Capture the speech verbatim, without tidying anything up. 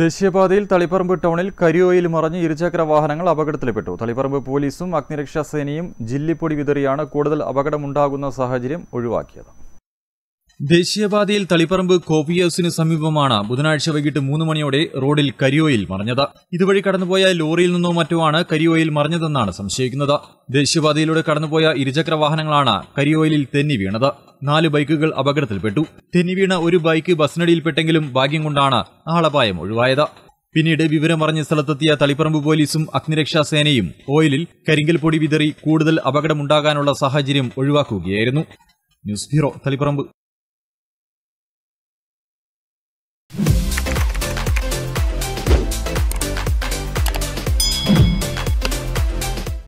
ദേശീയപാതയിൽ തളിപ്പറമ്പ് ടൗണിൽ കരിയോയിൽ മറിഞ്ഞ് ഇരുചക്ര വാഹനങ്ങൾ അപകടത്തിൽപ്പെട്ടു. തളിപ്പറമ്പ് പോലീസും അഗ്നിരക്ഷാ സേനയും ജില്ലിപ്പൊടി വിതറിയാണ് കൂടുതൽ അപകടമുണ്ടാകുന്ന സാഹചര്യം ഒഴിവാക്കിയത്. ദേശീയപാതയിൽ തളിപ്പറമ്പ് കോഫി ഹൌസിന് സമീപമാണ് ബുധനാഴ്ച വൈകിട്ട് മൂന്ന് മണിയോടെ റോഡിൽ കരിയോയിൽ മറിഞ്ഞത്. ഇതുവഴി കടന്നുപോയ ലോറിയിൽ നിന്നോ മറ്റോ ആണ് കരിയോയിൽ മറിഞ്ഞതെന്നാണ് സംശയിക്കുന്നത്. ദേശീയപാതയിലൂടെ കടന്നുപോയ ഇരുചക്ര വാഹനങ്ങളാണ് കരിയോയിലിൽ തെന്നി വീണത്. നാല് ബൈക്കുകൾ അപകടത്തിൽപ്പെട്ടു. തെന്നി വീണ ഒരു ബൈക്ക് ബസ്സിനടിയിൽപ്പെട്ടെങ്കിലും ഭാഗ്യം കൊണ്ടാണ് ആളപായം ഒഴിവായത്. പിന്നീട് വിവരമറിഞ്ഞ സ്ഥലത്തെത്തിയ തളിപ്പറമ്പ് പോലീസും അഗ്നിരക്ഷാ സേനയും ഓയിലിൽ കരിങ്കൽ പൊടി വിതറി കൂടുതൽ അപകടമുണ്ടാകാനുള്ള സാഹചര്യം ഒഴിവാക്കുകയായിരുന്നു. News bureau, Taliparamba.